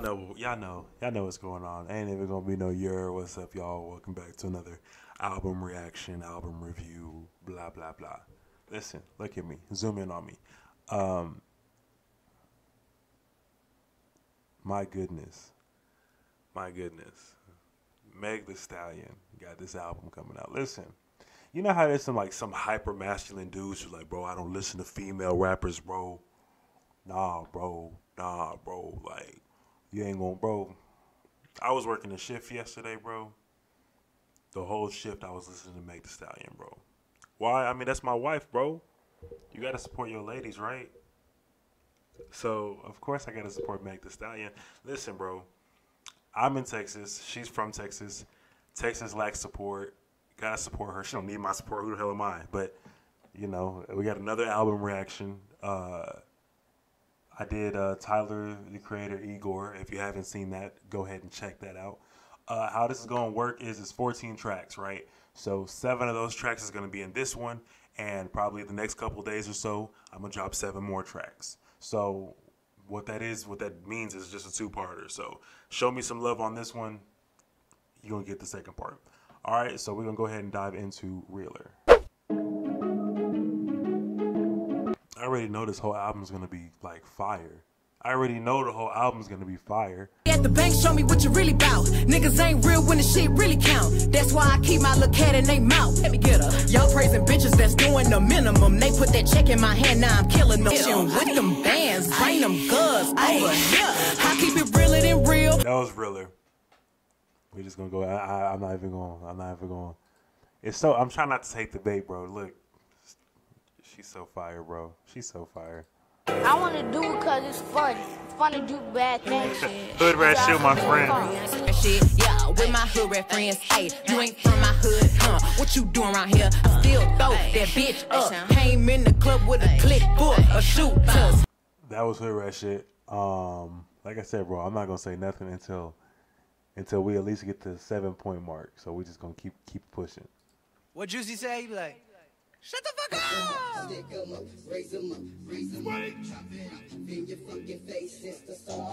Y'all know what's going on. Ain't even gonna be no year. What's up, y'all? Welcome back to another album reaction, album review, blah blah blah. Listen, look at me, zoom in on me. My goodness. Meg Thee Stallion got this album coming out. Listen, you know how there's some hyper masculine dudes who bro, I don't listen to female rappers, bro. Nah, bro. You ain't gonna, bro. I was working a shift yesterday, bro. The whole shift I was listening to Meg Thee Stallion, bro. Why? I mean, that's my wife, bro. You gotta support your ladies, right? So, of course I gotta support Meg Thee Stallion. Listen, bro. I'm in Texas. She's from Texas. Texas lacks support. Gotta support her. She don't need my support. Who the hell am I? But, you know, we got another album reaction. I did Tyler, the Creator, Igor. If you haven't seen that, go ahead and check that out. How this is going to work is it's 14 tracks, right? So 7 of those tracks is going to be in this one. And probably the next couple of days or so, I'm going to drop 7 more tracks. So what that means is just a 2-parter. So show me some love on this one. You're going to get the second part. All right, so we're going to go ahead and dive into Reeler. I already know this whole album's going to be fire. At the bank, show me what you really about. Niggas ain't real when the shit really count. That's why I keep my little cat in they mouth. Let me get her. Y'all praising bitches that's doing the minimum. They put that check in my hand, now I'm killing them. With them bands, bring them goods. I keep it realer than real. That was realer. We're just gonna go. I'm not even going. I'm trying not to take the bait, bro. Look, she's so fire, bro. She's so fire. I want to do it because it's fun. It's fun to do bad things. Hood rat shit, my friend. Yeah, with my hood rat friends. Hey, you ain't from my hood, huh? What you doing around here? I still throw that bitch up. Came in the club with a click for a shoot. That was hood rat shit. Like I said, bro, I'm not gonna say nothing until we at least get to the 7-point mark. So we just gonna keep pushing. What Juicy say? He like, shut the fuck up!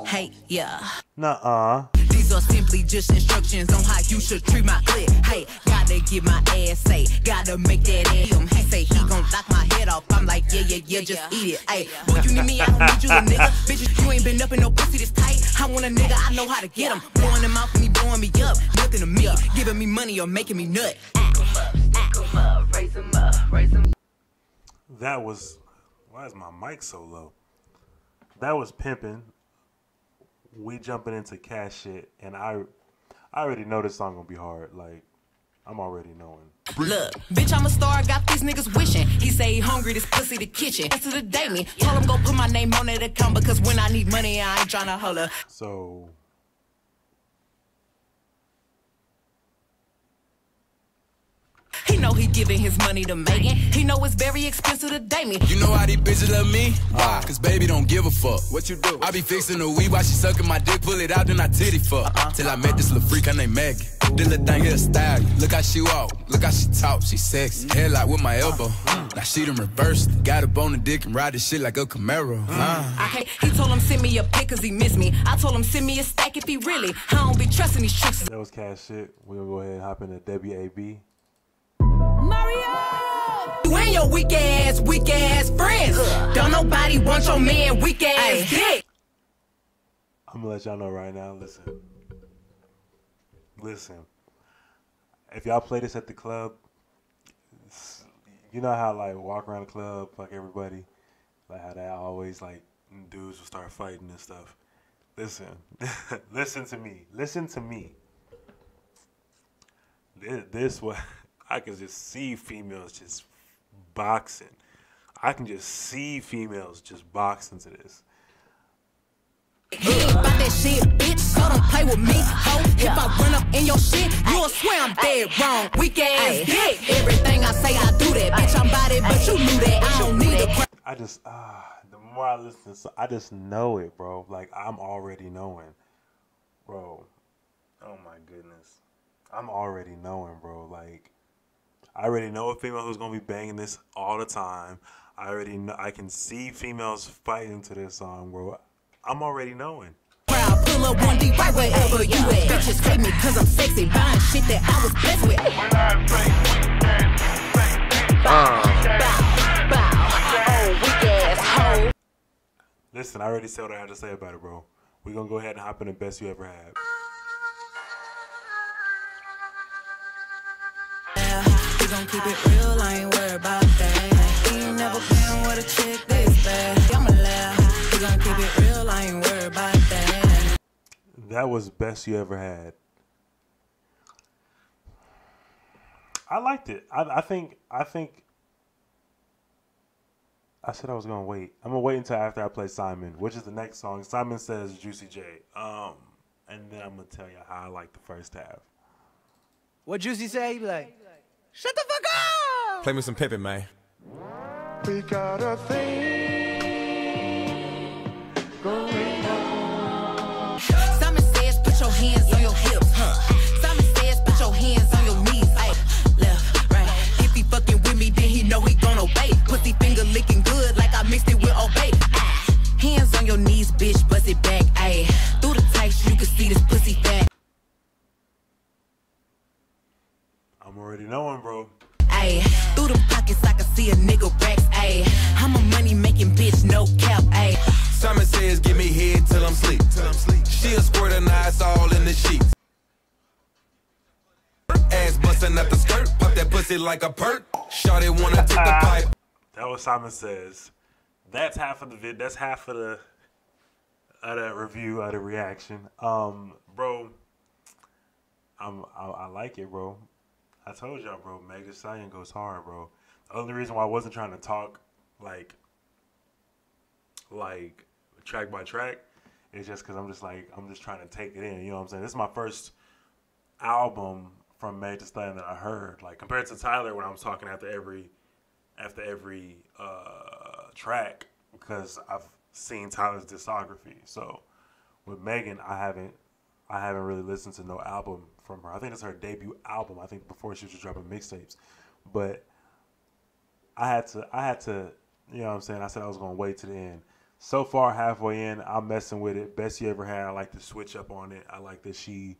Hey, yeah. Nuh-uh. These are simply just instructions on how you should treat my clip. Hey, gotta get my ass, say, gotta make that damn. He say he gon' knock my head off. I'm like, yeah, just eat it. Hey, boy, you need me, I don't need you, a nigga. Bitches, you ain't been up in no pussy this tight. I want a nigga, I know how to get him. Blowing him out and he blowing me up. Nothing to me, giving me money or making me nut. That was, why is my mic so low? That was pimping. We jumping into cash shit, and I already know this song gonna be hard. I'm already knowing. Look, bitch, I'm a star. I got these niggas wishing. He say he hungry. This pussy the kitchen. Answer the date me. Tell him go put my name on it account because when I need money, I ain't tryna holler. So. He know he giving his money to Megan. He know it's very expensive to date me. You know how these bitches love me? Why? Cause baby don't give a fuck. What you do? I be fixing the weed while she sucking my dick. Pull it out, then I titty fuck. Till I met this little freak, I named Megan. This little thing here style. Look how she walk. Look how she talk. She sexy. Headlock with my elbow. Now she done reversed. Got a bone and dick and ride this shit like a Camaro. He told him send me a pic cause he missed me. I told him send me a stack if he really. I don't be trusting these tricks. That was cash shit. We're gonna go ahead and hop into WAB. Mario! You and your weak ass friends. Don't nobody want your man weak ass dick. I'm gonna let y'all know right now, listen. If y'all play this at the club, you know how walk around the club, fuck everybody, how they always dudes will start fighting and stuff. Listen, listen to me. This was. I can just see females just boxing. To this. About that shit, bitch. So don't play with me, ho. If I run up in your shit, you'll swear I'm dead wrong. Weak ass dick. Everything I say, I do that. Bitch, I'm body, but you knew that. I don't need a the more I listen to this, I just know it, bro. I'm already knowing. Bro. Oh, my goodness. I'm already knowing, bro. I already know a female who's gonna be banging this all the time. I already know. I can see females fighting to this song, bro. I'm already knowing. Proud, pull up be right wherever you at. Bitches hate me cause I'm sexy, buying shit that I was blessed with. When I say we can, bow, bow, bow, oh, weak ass hoe. Listen, I already said what I had to say about it, bro. We're gonna go ahead and hop in the best you ever had. We gon' keep it real, I ain't worried about that. You never been with a chick this bad. I'ma laugh. We gon' keep it real, I ain't worried about that. That was best you ever had. I liked it. I think I said I was gonna wait. I'm gonna wait until after I play Simon, which is the next song. Simon says Juicy J. And then I'm gonna tell you how I like the first half. What Juicy say? He be like, shut the fuck up! Play me some Pippin, man. We got a thing going on. Simon says, put your hands on your hips. Huh. Simon says, put your hands on your knees. Like, left, right. If he fucking with me, then he know he gon' obey. Pussy finger licking good like I mixed it with obey. Ah. Hands on your knees, bitch, bust it back. Ay. Through the tights, you can see this pussy fat. I'm already knowing, bro. Ayy, through the pockets I can see a nigga racks, ayy. I'm a money making bitch, no cap, ayy. Simon says give me head till I'm sleep. She'll squirt a nice all in the sheets. Ass busting up the skirt, pop that pussy like a perk. Shawty wanna take the pipe. That was Simon Says. That's half of the vid. That's half of the that review, of the reaction. Bro, I like it, bro. I told y'all, bro, Megan Thee Stallion goes hard, bro. The only reason why I wasn't trying to talk, like track by track, is just because I'm just trying to take it in. You know what I'm saying? This is my first album from Megan Thee Stallion that I heard. Like, compared to Tyler, when I was talking after every track, because I've seen Tyler's discography. So with Megan, I haven't really listened to no album from her. I think it's her debut album. I think before she was just dropping mixtapes. But I had to, you know what I'm saying? I said I was going to wait to the end. So far, halfway in, I'm messing with it. Best you ever had. I like to switch up on it. I like that she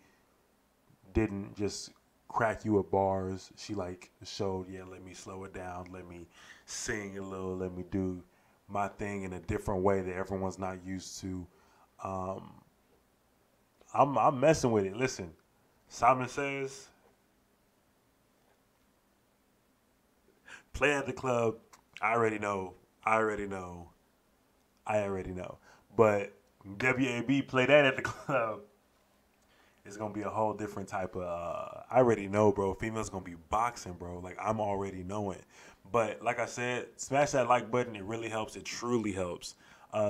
didn't just crack you with bars. She like showed, yeah, let me slow it down. Let me sing a little. Let me do my thing in a different way that everyone's not used to. I'm messing with it. Listen, Simon Says, play at the club. I already know. But WAB, play that at the club. It's going to be a whole different type of, I already know, bro. Females going to be boxing, bro. Like, I'm already knowing. But like I said, smash that like button. It really helps. It truly helps.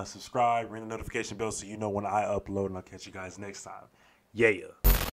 Subscribe, ring the notification bell so you know when I upload, and I'll catch you guys next time. Yeah.